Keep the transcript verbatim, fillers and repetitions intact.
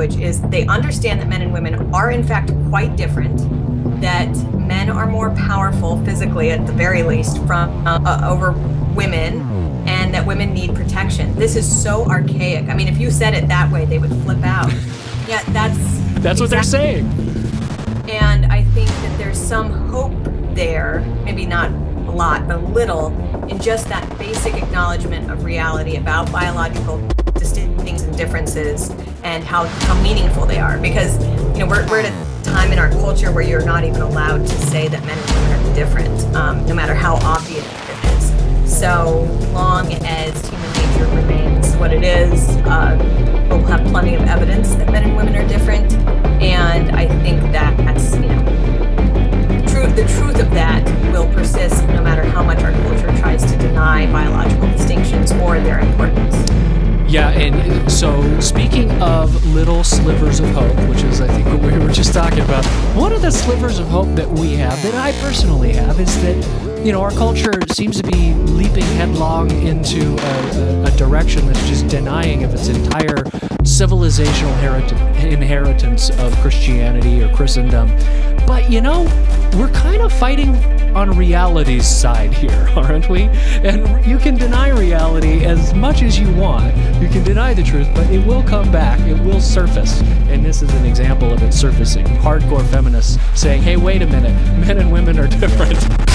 language is they understand that men and women are in fact quite different, that men are more powerful physically, at the very least, from uh, uh, over women, and that women need protection. This is so archaic. I mean, if you said it that way, they would flip out. Yeah, that's that's exactly what they're saying. And I think that there's some hope there, maybe not a lot, but a little, in just that basic acknowledgement of reality about biological distinctions and differences and how, how meaningful they are. Because, you know, we're, we're at a time in our culture where you're not even allowed to say that men and women are different, um, no matter how obvious it is. So long as human nature remains what it is, uh, we'll have plenty of evidence that men and women are different. And I think that that's, you know, true, the truth of that will persist no matter how much our culture tries to deny biological distinctions or their importance. Yeah, and so speaking of little slivers of hope, which is I think what we were just talking about, one of the slivers of hope that we have, that I personally have, is that, you know, our culture seems to be leaping headlong into a, a, a direction that's just denying of its entire civilizational inheritance of Christianity or Christendom. But, you know, we're kind of fighting on reality's side here, aren't we? And you can deny reality as much as you want. You can deny the truth, but it will come back. It will surface. And this is an example of it surfacing. Hardcore feminists saying, hey, wait a minute, men and women are different.